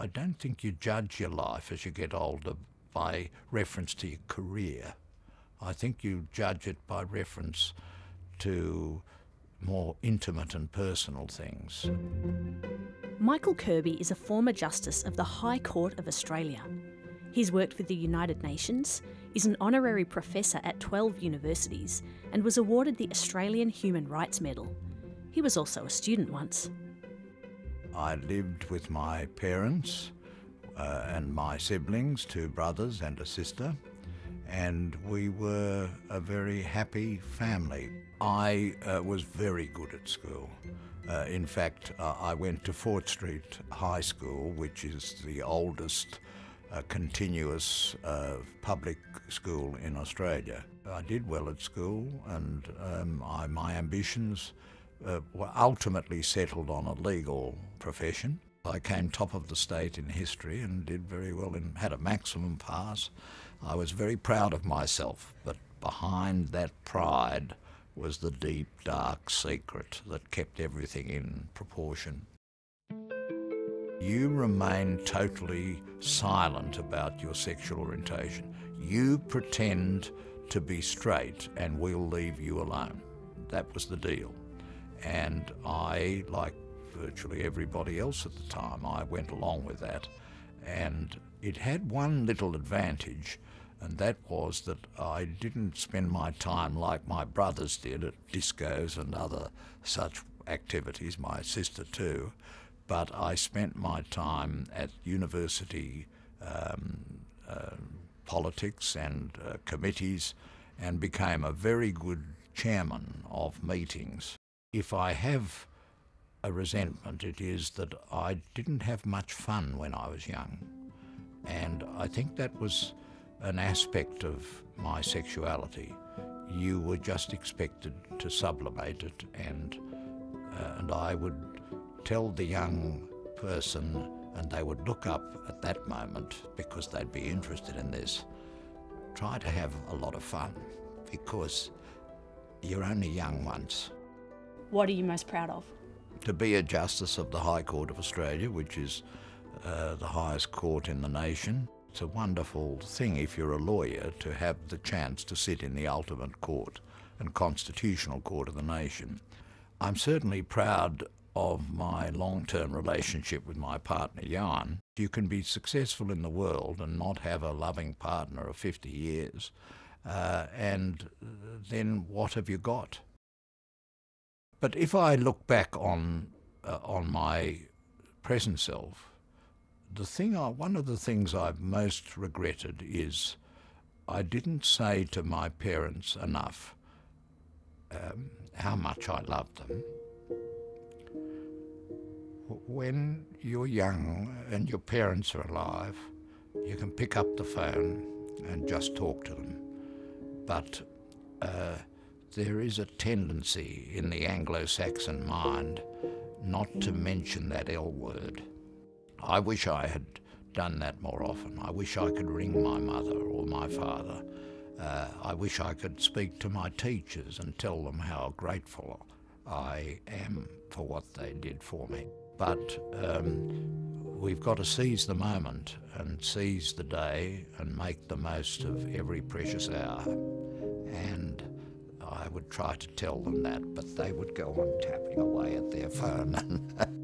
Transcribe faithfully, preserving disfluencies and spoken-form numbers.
I don't think you judge your life as you get older by reference to your career. I think you judge it by reference to more intimate and personal things. Michael Kirby is a former Justice of the High Court of Australia. He's worked for the United Nations, is an honorary professor at twelve universities, and was awarded the Australian Human Rights Medal. He was also a student once. I lived with my parents uh, and my siblings, two brothers and a sister, and we were a very happy family. I uh, was very good at school. Uh, in fact, uh, I went to Fort Street High School, which is the oldest uh, continuous uh, public school in Australia. I did well at school, and um, I, my ambitions uh, were ultimately settled on a legal profession. I came top of the state in history and did very well and had a maximum pass. I was very proud of myself, but behind that pride was the deep, dark secret that kept everything in proportion. You remain totally silent about your sexual orientation. You pretend to be straight and we'll leave you alone. That was the deal. And I, like virtually everybody else at the time, I went along with that. And it had one little advantage, and that was that I didn't spend my time like my brothers did at discos and other such activities, my sister too, but I spent my time at university um, uh, politics and uh, committees, and became a very good chairman of meetings. If I have a resentment, it is that I didn't have much fun when I was young, and I think that was an aspect of my sexuality. You were just expected to sublimate it, and, uh, and I would tell the young person, and they would look up at that moment because they'd be interested in this, try to have a lot of fun because you're only young once. What are you most proud of? To be a Justice of the High Court of Australia, which is uh, the highest court in the nation. It's a wonderful thing if you're a lawyer to have the chance to sit in the ultimate court and constitutional court of the nation. I'm certainly proud of my long-term relationship with my partner, Jan. You can be successful in the world and not have a loving partner of fifty years, uh, and then what have you got? But if I look back on, uh, on my present self, The thing I, one of the things I've most regretted is I didn't say to my parents enough um, how much I loved them. When you're young and your parents are alive, you can pick up the phone and just talk to them. But uh, there is a tendency in the Anglo-Saxon mind not to mention that L word. I wish I had done that more often. I wish I could ring my mother or my father. Uh, I wish I could speak to my teachers and tell them how grateful I am for what they did for me. But um, we've got to seize the moment and seize the day and make the most of every precious hour. And I would try to tell them that, but they would go on tapping away at their phone.